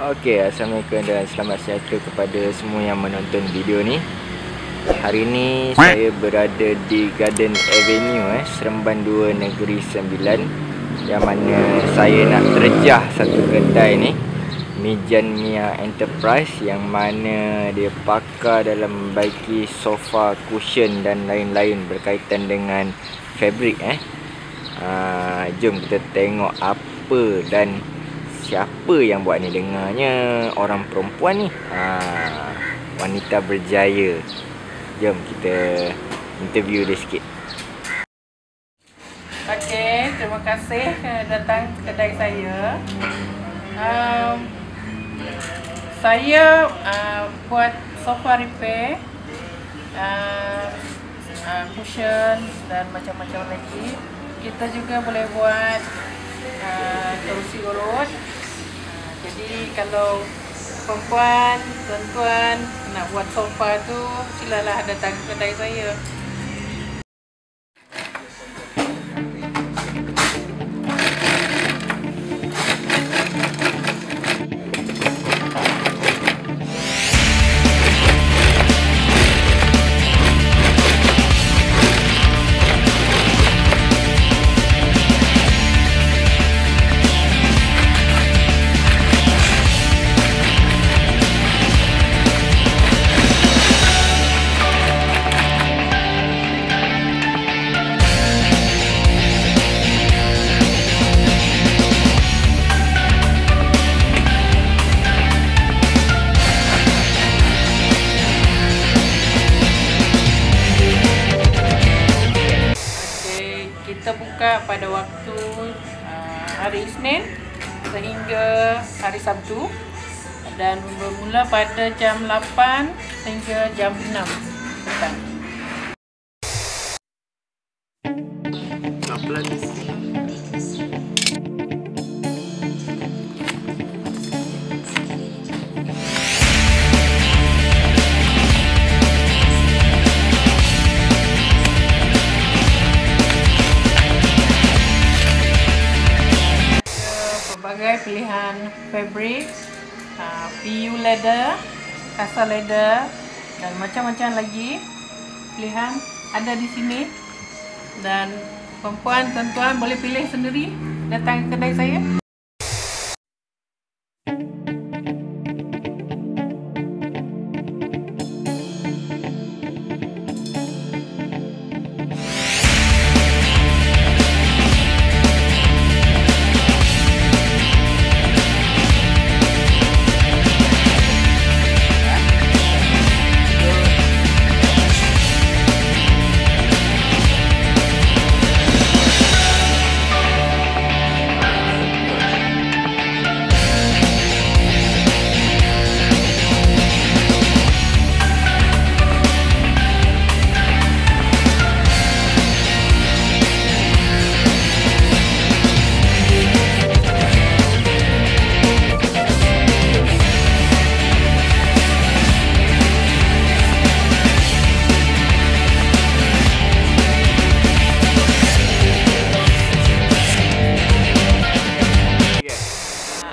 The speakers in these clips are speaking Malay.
Okey, Assalamualaikum dan selamat sejahtera kepada semua yang menonton video ni. Hari ni saya berada di Garden Avenue Seremban 2 Negeri Sembilan, yang mana saya nak terjah satu kedai ni, Mizan Enterprise, yang mana dia pakar dalam membaiki sofa, cushion dan lain-lain berkaitan dengan fabric Jom kita tengok apa dan siapa yang buat ni. Dengarnya orang perempuan ni, wanita berjaya. Jom kita interview dia sikit. Okey, terima kasih datang kedai saya. Saya buat sofa repair, cushion dan macam-macam lagi. Kita juga boleh buat kerusi urut. Jadi kalau perempuan, tuan-tuan nak buat sofa tu, silalah datang ke kedai saya. Kita buka pada waktu hari Isnin sehingga hari Sabtu, dan bermula pada jam 8 sehingga jam 6 petang. Pilihan fabric, PU leather, kasa leather dan macam-macam lagi pilihan ada di sini, dan perempuan, tuan-tuan boleh pilih sendiri, datang ke kedai saya.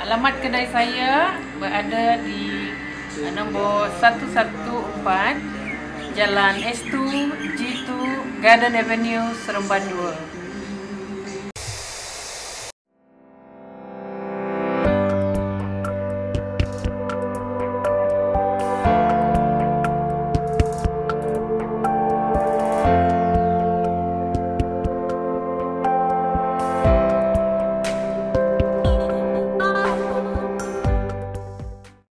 Alamat kedai saya berada di nombor 114 Jalan S2 G2 Garden Avenue Seremban 2.